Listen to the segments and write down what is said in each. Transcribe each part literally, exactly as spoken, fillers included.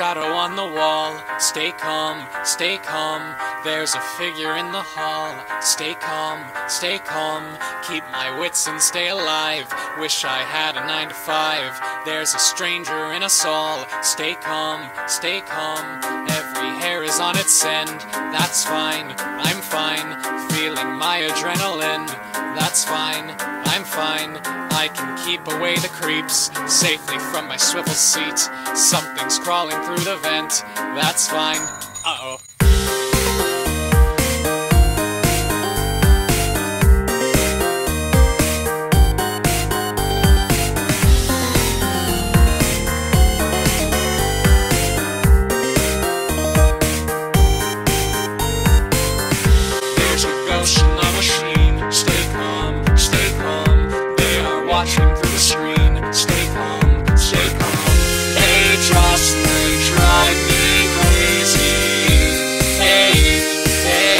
shadow on the wall. Stay calm, stay calm. There's a figure in the hall. Stay calm, stay calm. Keep my wits and stay alive. Wish I had a nine to five. There's a stranger in us all. Stay calm, stay calm. Every hair is on its end. That's fine, I'm fine. Feeling my adrenaline. That's fine, I'm fine. I can keep away the creeps safely from my swivel seat. Something's crawling through the vent. That's fine. Uh-oh. Watching through the screen, stay calm, stay calm. Hey, trust me, drive me crazy. Hey, hey,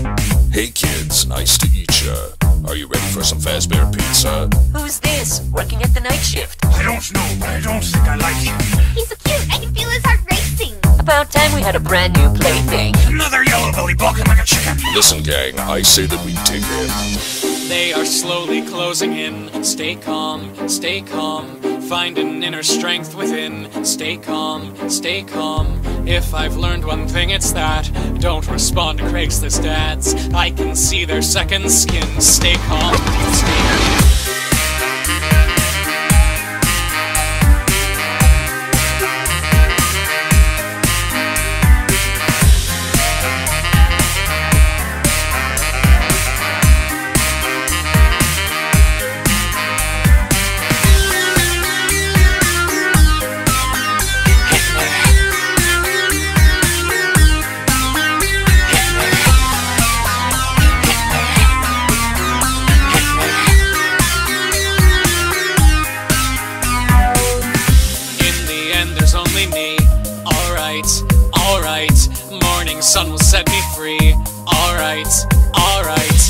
hey, hey. Hey kids, nice to eat ya. Are you ready for some Fazbear pizza? Who's this, working at the night shift? I don't know, but I don't think I like him. He's a cute, I can feel his heart racing. About time we had a brand new plaything. Another yellow belly balking like a chicken. Listen gang, I say that we dig in. They are slowly closing in. Stay calm, stay calm. Find an inner strength within. Stay calm, stay calm. If I've learned one thing, it's that don't respond to Craigslist ads. I can see their second skin. Stay calm, stay calm. Sun will set me free. Alright, alright.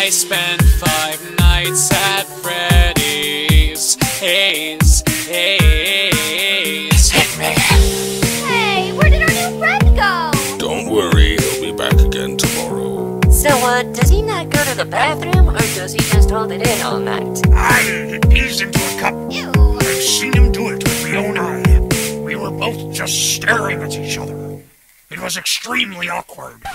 I spent five nights at Freddy's. Haze, haze. Hey, where did our new friend go? Don't worry, he'll be back again tomorrow. So, uh, does he not go to the bathroom, or does he just hold it in all night? I pees into a cup. Ew. I've seen him do it with Fiona. We were both just staring at each other. It was extremely awkward.